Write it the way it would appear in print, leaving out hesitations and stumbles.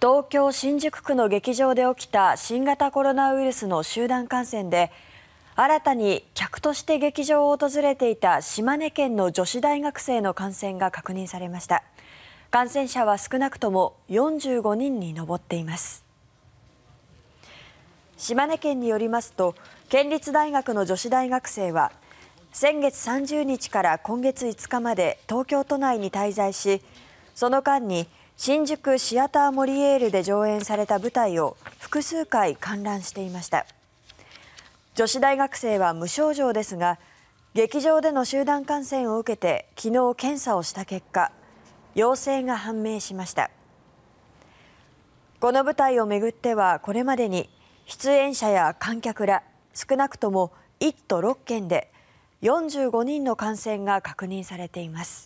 東京・新宿区の劇場で起きた新型コロナウイルスの集団感染で新たに客として劇場を訪れていた島根県の女子大学生の感染が確認されました。感染者は少なくとも45人に上っています。島根県によりますと、県立大学の女子大学生は先月30日から今月5日まで東京都内に滞在し、その間に新宿シアターモリエールで上演された舞台を複数回観覧していました。女子大学生は無症状ですが、劇場での集団感染を受けて昨日検査をした結果、陽性が判明しました。この舞台を巡ってはこれまでに出演者や観客ら少なくとも1都6県で45人の感染が確認されています。